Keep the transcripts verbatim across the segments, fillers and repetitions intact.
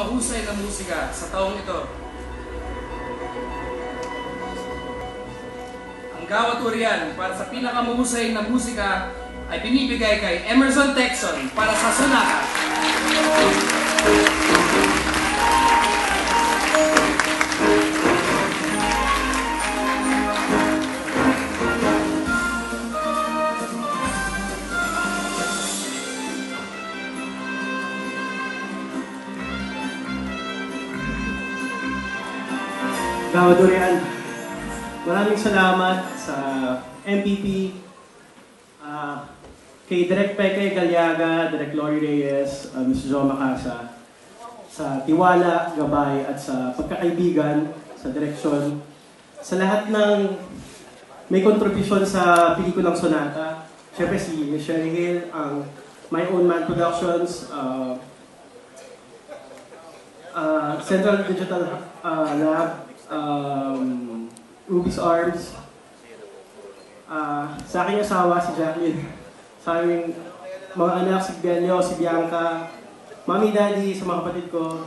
mahusay na musika sa taong ito. Ang Gawad Urian para sa pinakamahusay na musika ay binibigay kay Emerson Texon para sa Sonata. Gawad Urian, maraming salamat sa M P P, uh, kay Direk Peque Gallaga, Direk Lori Reyes, uh, Miz Joma Casa, sa tiwala, gabay at sa pagkakaibigan, sa direksyon, sa lahat ng may kontribusyon sa pelikulang Sonata. Siyempre si Michelle Hill, ang My Own Man Productions, uh, uh, Central Digital uh, Lab, Um, Ruby's Arms, uh, sa aking asawa si Jacky, sa aming mga anak si Benio, si Bianca, mami, daddy, sa mga kapatid ko.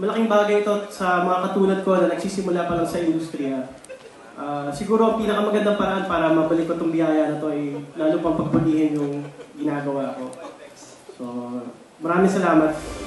Malaking bagay ito sa mga katulad ko na nagsisimula pa lang sa industriya. Uh, siguro ang pinakamagandang paraan para mabalik ko itong biyaya na ito ay lalo pang pagpagdihin yung ginagawa ko. So, maraming salamat.